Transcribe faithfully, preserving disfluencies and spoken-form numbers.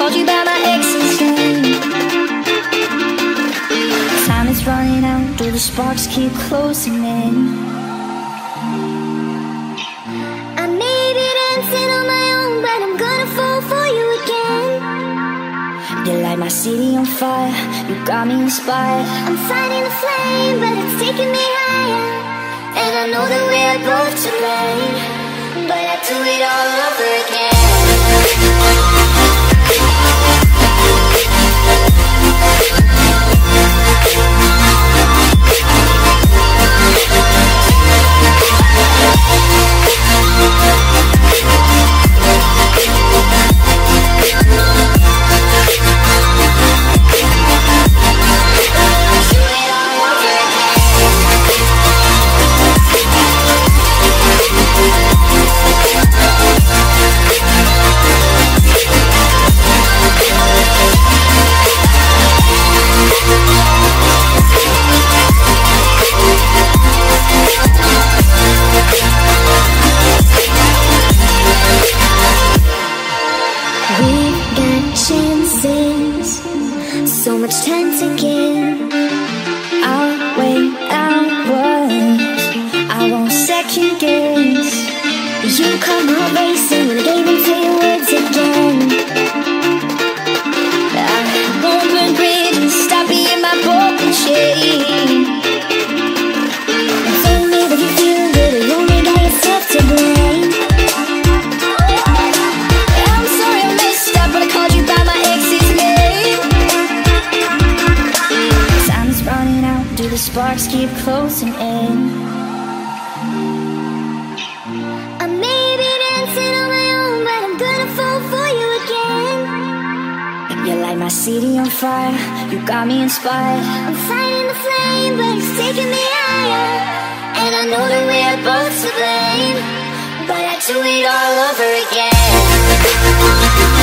called you by my ex's name. Time is running out, do the sparks keep closing in? I made it dancing on my own, but I'm gonna fall for you again. You light my city on fire, you got me inspired. I'm fighting the flame, but it's taking me higher. And I know that we're both to blame, but I do it all over again. So much time to give. I'll wait hours, I won't second guess. You come out racing when I gave in to your words again. I won't burn bridges, stop being my broken chain. And tell me that you feel that you only got yourself to blame. I'm sorry I messed up, but I called you by my ex's name. Do the sparks keep closing in? I made it dancing on my own, but I'm gonna fall for you again. You light my city on fire, you got me inspired. I'm fighting the flame, but it's taking me higher. And I know that we're both to blame, but I do it all over again.